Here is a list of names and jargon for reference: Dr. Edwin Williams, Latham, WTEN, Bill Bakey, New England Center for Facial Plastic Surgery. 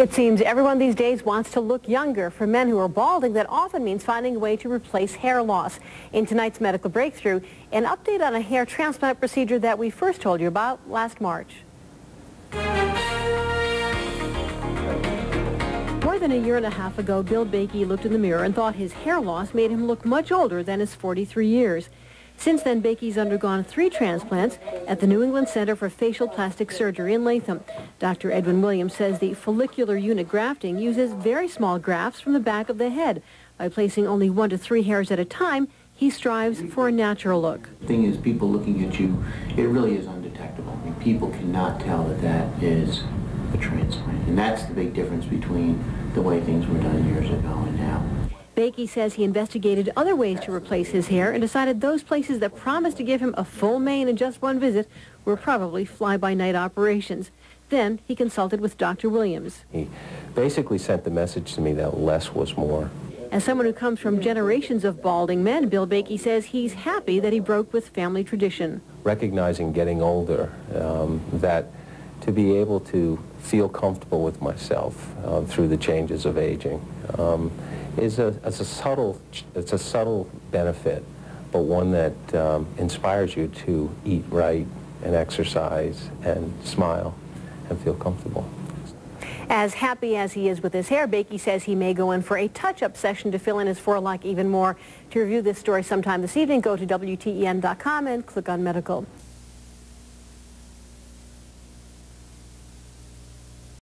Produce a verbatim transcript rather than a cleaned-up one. It seems everyone these days wants to look younger. For men who are balding, that often means finding a way to replace hair loss. In tonight's Medical Breakthrough, an update on a hair transplant procedure that we first told you about last March. More than a year and a half ago, Bill Bakey looked in the mirror and thought his hair loss made him look much older than his forty-three years. Since then, Bakey's undergone three transplants at the New England Center for Facial Plastic Surgery in Latham. Doctor Edwin Williams says the follicular unit grafting uses very small grafts from the back of the head. By placing only one to three hairs at a time, he strives for a natural look. The thing is, people looking at you, it really is undetectable. I mean, people cannot tell that that is a transplant. And that's the big difference between the way things were done years ago and now. Bakey says he investigated other ways to replace his hair and decided those places that promised to give him a full mane in just one visit were probably fly-by-night operations. Then he consulted with Doctor Williams. He basically sent the message to me that less was more. As someone who comes from generations of balding men, Bill Bakey says he's happy that he broke with family tradition. Recognizing getting older, um, that to be able to feel comfortable with myself uh, through the changes of aging, um, Is a, it's a subtle, it's a subtle benefit, but one that um, inspires you to eat right and exercise and smile and feel comfortable. As happy as he is with his hair, Bakey says he may go in for a touch-up session to fill in his forelock even more. To review this story sometime this evening, go to W T E N dot com and click on Medical.